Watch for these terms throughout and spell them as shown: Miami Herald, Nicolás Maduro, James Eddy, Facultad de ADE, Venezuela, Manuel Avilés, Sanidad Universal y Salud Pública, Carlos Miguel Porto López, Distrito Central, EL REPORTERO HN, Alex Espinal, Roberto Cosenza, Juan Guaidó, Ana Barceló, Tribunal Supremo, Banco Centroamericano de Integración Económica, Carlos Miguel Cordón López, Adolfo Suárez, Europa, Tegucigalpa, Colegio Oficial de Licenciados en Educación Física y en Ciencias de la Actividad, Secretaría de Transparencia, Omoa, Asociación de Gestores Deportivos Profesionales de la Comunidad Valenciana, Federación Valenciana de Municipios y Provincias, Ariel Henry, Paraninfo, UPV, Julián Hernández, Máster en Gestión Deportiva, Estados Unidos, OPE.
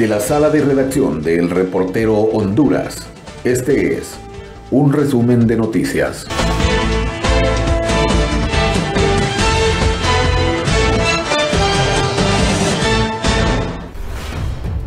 Desde la sala de redacción de El Reportero Honduras, este es un resumen de noticias.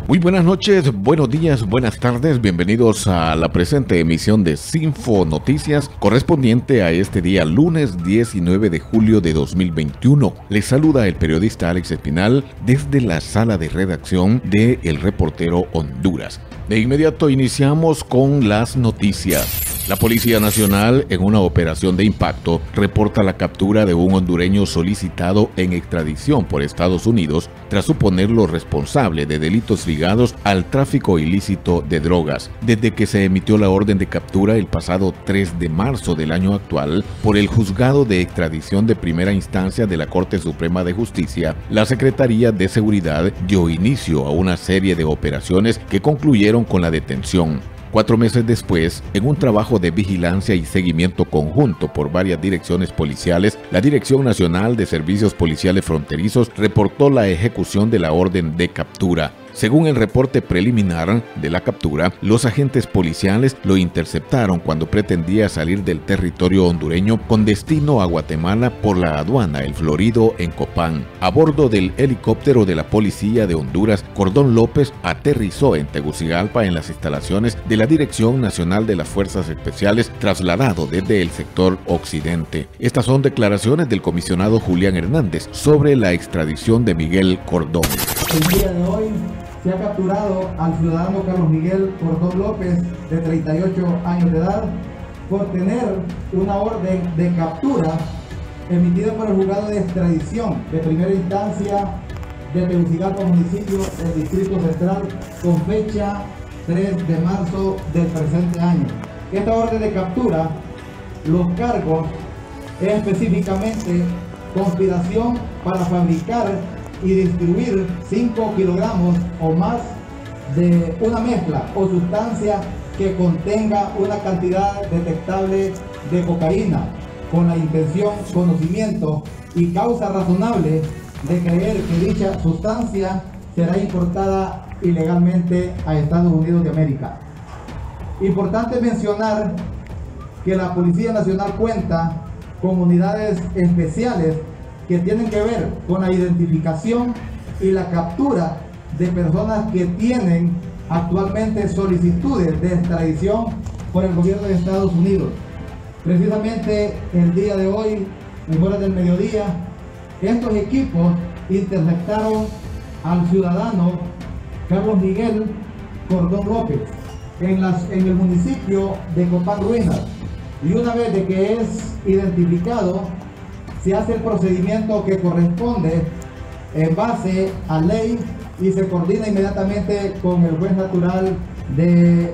Muy buenas noches, buenos días, buenas tardes, bienvenidos a la presente emisión de Sinfo Noticias correspondiente a este día lunes 19 de julio de 2021. Les saluda el periodista Alex Espinal desde la sala de redacción de El Reportero Honduras. De inmediato iniciamos con las noticias. La Policía Nacional, en una operación de impacto, reporta la captura de un hondureño solicitado en extradición por Estados Unidos tras suponerlo responsable de delitos ligados al tráfico ilícito de drogas. Desde que se emitió la orden de captura el pasado 3 de marzo del año actual por el Juzgado de Extradición de Primera Instancia de la Corte Suprema de Justicia, la Secretaría de Seguridad dio inicio a una serie de operaciones que concluyeron con la detención. 4 meses después, en un trabajo de vigilancia y seguimiento conjunto por varias direcciones policiales, la Dirección Nacional de Servicios Policiales Fronterizos reportó la ejecución de la orden de captura. Según el reporte preliminar de la captura, los agentes policiales lo interceptaron cuando pretendía salir del territorio hondureño con destino a Guatemala por la aduana El Florido en Copán. A bordo del helicóptero de la Policía de Honduras, Cordón López aterrizó en Tegucigalpa en las instalaciones de la Dirección Nacional de las Fuerzas Especiales, trasladado desde el sector occidente. Estas son declaraciones del comisionado Julián Hernández sobre la extradición de Miguel Cordón. El día de hoy se ha capturado al ciudadano Carlos Miguel Porto López, de 38 años de edad, por tener una orden de captura emitida por el Juzgado de Extradición de Primera Instancia de Tegucigalpa, municipio del Distrito Central, con fecha 3 de marzo del presente año. Esta orden de captura, los cargos, es específicamente conspiración para fabricar y distribuir 5 kilogramos o más de una mezcla o sustancia que contenga una cantidad detectable de cocaína con la intención, conocimiento y causa razonable de creer que dicha sustancia será importada ilegalmente a Estados Unidos de América. Importante mencionar que la Policía Nacional cuenta con unidades especiales que tienen que ver con la identificación y la captura de personas que tienen actualmente solicitudes de extradición por el gobierno de Estados Unidos. Precisamente el día de hoy, en horas del mediodía, estos equipos interceptaron al ciudadano Carlos Miguel Cordón López en el municipio de Copán Ruiz, y una vez de que es identificado, se hace el procedimiento que corresponde en base a ley y se coordina inmediatamente con el juez natural del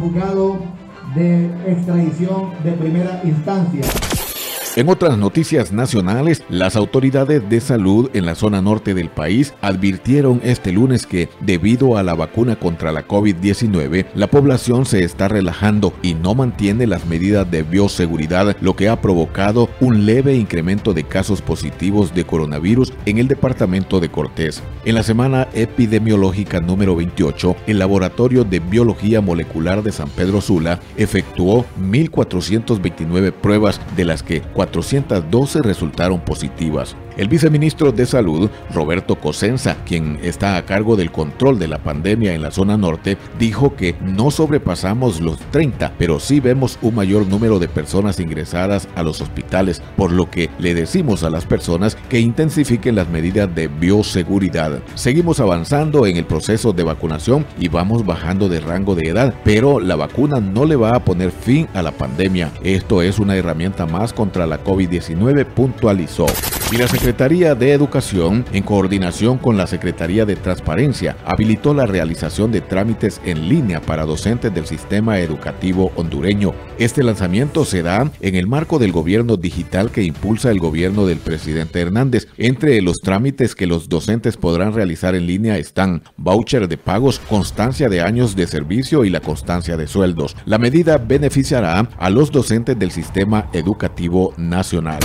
Juzgado de Extradición de Primera Instancia. En otras noticias nacionales, las autoridades de salud en la zona norte del país advirtieron este lunes que, debido a la vacuna contra la COVID-19, la población se está relajando y no mantiene las medidas de bioseguridad, lo que ha provocado un leve incremento de casos positivos de coronavirus en el departamento de Cortés. En la semana epidemiológica número 28, el Laboratorio de Biología Molecular de San Pedro Sula efectuó 1.429 pruebas, de las que 412 resultaron positivas. El viceministro de Salud, Roberto Cosenza, quien está a cargo del control de la pandemia en la zona norte, dijo que no sobrepasamos los 30, pero sí vemos un mayor número de personas ingresadas a los hospitales, por lo que le decimos a las personas que intensifiquen las medidas de bioseguridad. Seguimos avanzando en el proceso de vacunación y vamos bajando de rango de edad, pero la vacuna no le va a poner fin a la pandemia. Esto es una herramienta más contra la COVID-19, puntualizó. Y la Secretaría de Educación, en coordinación con la Secretaría de Transparencia, habilitó la realización de trámites en línea para docentes del sistema educativo hondureño. Este lanzamiento se da en el marco del gobierno digital que impulsa el gobierno del presidente Hernández. Entre los trámites que los docentes podrán realizar en línea están voucher de pagos, constancia de años de servicio y la constancia de sueldos. La medida beneficiará a los docentes del sistema educativo nacional.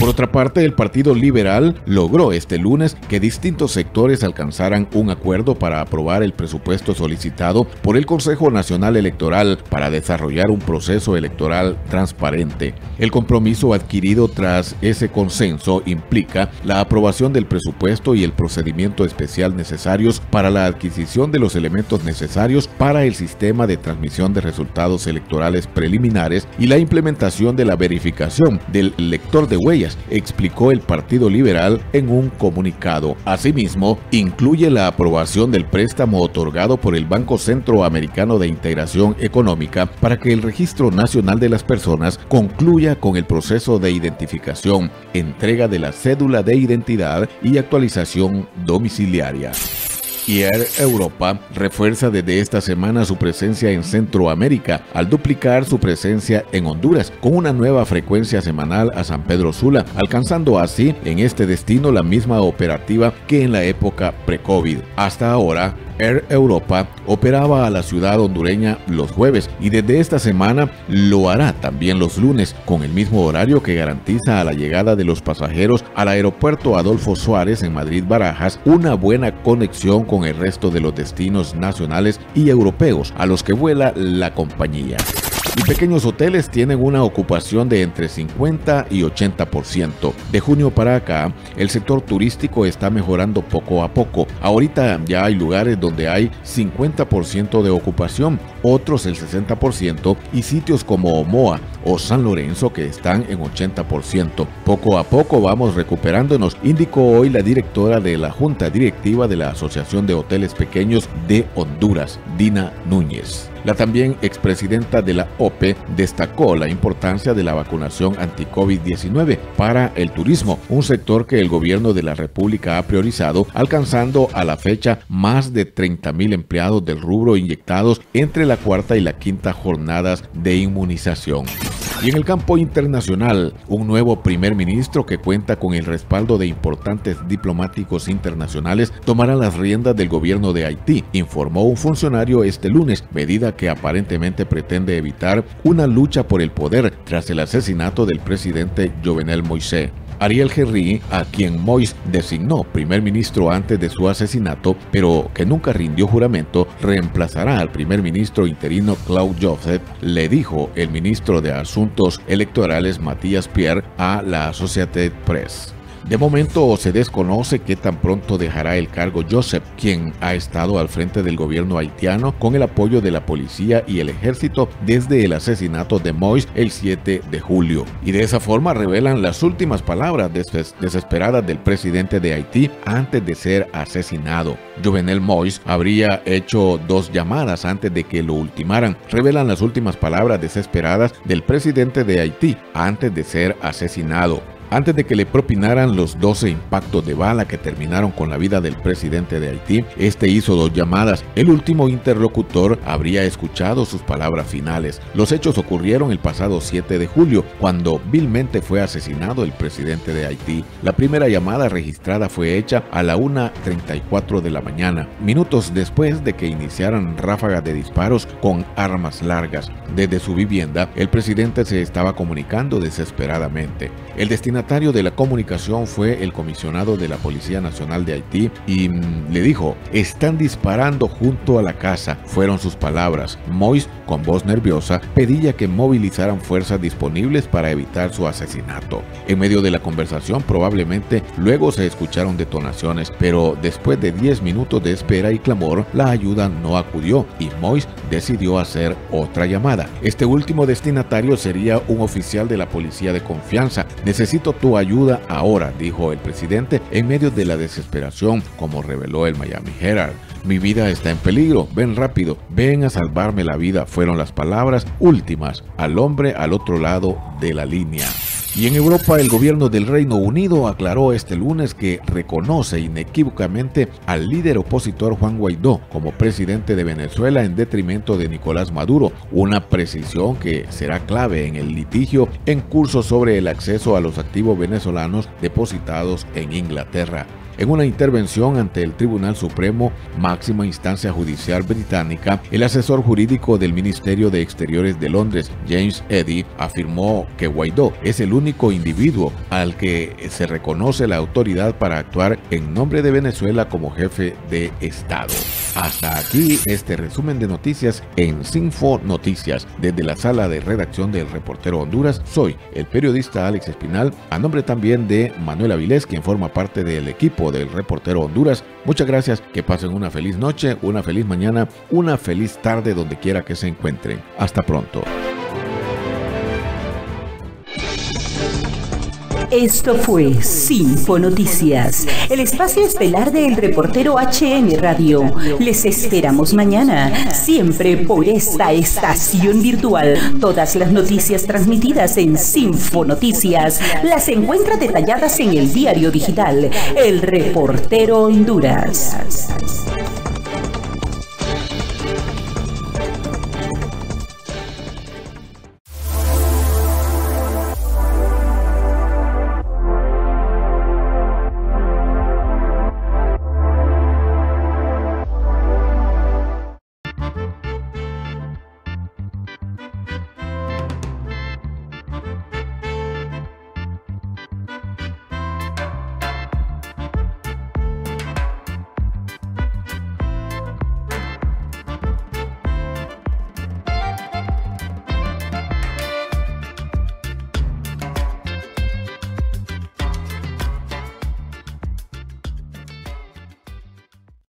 Por otra parte, el Partido Liberal logró este lunes que distintos sectores alcanzaran un acuerdo para aprobar el presupuesto solicitado por el Consejo Nacional Electoral para desarrollar un proceso electoral transparente. El compromiso adquirido tras ese consenso implica la aprobación del presupuesto y el procedimiento especial necesarios para la adquisición de los elementos necesarios para el sistema de transmisión de resultados electorales preliminares y la implementación de la verificación del lector de huellas, explicó el Partido Liberal en un comunicado. Asimismo, incluye la aprobación del préstamo otorgado por el Banco Centroamericano de Integración Económica para que el Registro Nacional de las Personas concluya con el proceso de identificación, entrega de la cédula de identidad y actualización domiciliaria. Y Air Europa refuerza desde esta semana su presencia en Centroamérica al duplicar su presencia en Honduras con una nueva frecuencia semanal a San Pedro Sula, alcanzando así en este destino la misma operativa que en la época pre-COVID. Hasta ahora, Air Europa operaba a la ciudad hondureña los jueves y desde esta semana lo hará también los lunes, con el mismo horario que garantiza a la llegada de los pasajeros al aeropuerto Adolfo Suárez en Madrid Barajas una buena conexión con el resto de los destinos nacionales y europeos a los que vuela la compañía. Y pequeños hoteles tienen una ocupación de entre 50 y 80%. De junio para acá, el sector turístico está mejorando poco a poco. Ahorita ya hay lugares donde hay 50% de ocupación, otros el 60% y sitios como Omoa o San Lorenzo que están en 80%. Poco a poco vamos recuperándonos, indicó hoy la directora de la Junta Directiva de la Asociación de Hoteles Pequeños de Honduras, Dina Núñez. La también expresidenta de la OPE destacó la importancia de la vacunación anti-COVID-19 para el turismo, un sector que el gobierno de la República ha priorizado, alcanzando a la fecha más de 30,000 empleados del rubro inyectados entre la cuarta y la quinta jornadas de inmunización. Y en el campo internacional, un nuevo primer ministro que cuenta con el respaldo de importantes diplomáticos internacionales tomará las riendas del gobierno de Haití, informó un funcionario este lunes, medida que aparentemente pretende evitar una lucha por el poder tras el asesinato del presidente Jovenel Moïse. Ariel Henry, a quien Moïse designó primer ministro antes de su asesinato, pero que nunca rindió juramento, reemplazará al primer ministro interino Claude Joseph, le dijo el ministro de Asuntos Electorales Matías Pierre a la Associated Press. De momento se desconoce qué tan pronto dejará el cargo Joseph, quien ha estado al frente del gobierno haitiano con el apoyo de la policía y el ejército desde el asesinato de Moïse el 7 de julio. Y de esa forma revelan las últimas palabras desesperadas del presidente de Haití antes de ser asesinado. Jovenel Moïse habría hecho 2 llamadas antes de que lo ultimaran. Revelan las últimas palabras desesperadas del presidente de Haití antes de ser asesinado. Antes de que le propinaran los 12 impactos de bala que terminaron con la vida del presidente de Haití, este hizo 2 llamadas. El último interlocutor habría escuchado sus palabras finales. Los hechos ocurrieron el pasado 7 de julio, cuando vilmente fue asesinado el presidente de Haití. La primera llamada registrada fue hecha a la 1:34 de la mañana, minutos después de que iniciaran ráfagas de disparos con armas largas. Desde su vivienda, el presidente se estaba comunicando desesperadamente. El destinatario de la comunicación fue el comisionado de la Policía Nacional de Haití y le dijo: "Están disparando junto a la casa", fueron sus palabras. Moïse, con voz nerviosa, pedía que movilizaran fuerzas disponibles para evitar su asesinato. En medio de la conversación probablemente luego se escucharon detonaciones, pero después de 10 minutos de espera y clamor, la ayuda no acudió y Moïse decidió hacer otra llamada. Este último destinatario sería un oficial de la policía de confianza. "Necesito tu ayuda ahora", dijo el presidente en medio de la desesperación, como reveló el Miami Herald. "Mi vida está en peligro, ven rápido, ven a salvarme la vida", fueron las palabras últimas al hombre al otro lado de la línea. Y en Europa, el gobierno del Reino Unido aclaró este lunes que reconoce inequívocamente al líder opositor Juan Guaidó como presidente de Venezuela en detrimento de Nicolás Maduro, una precisión que será clave en el litigio en curso sobre el acceso a los activos venezolanos depositados en Inglaterra. En una intervención ante el Tribunal Supremo, máxima instancia judicial británica, el asesor jurídico del Ministerio de Exteriores de Londres, James Eddy, afirmó que Guaidó es el único individuo al que se reconoce la autoridad para actuar en nombre de Venezuela como jefe de Estado. Hasta aquí este resumen de noticias en Sinfo Noticias. Desde la sala de redacción del Reportero Honduras, soy el periodista Alex Espinal, a nombre también de Manuel Avilés, quien forma parte del equipo del Reportero Honduras. Muchas gracias, que pasen una feliz noche, una feliz mañana, una feliz tarde donde quiera que se encuentren. Hasta pronto. Esto fue Sinfo Noticias, el espacio estelar del Reportero HN Radio. Les esperamos mañana, siempre por esta estación virtual. Todas las noticias transmitidas en Sinfo Noticias las encuentra detalladas en el diario digital El Reportero Honduras.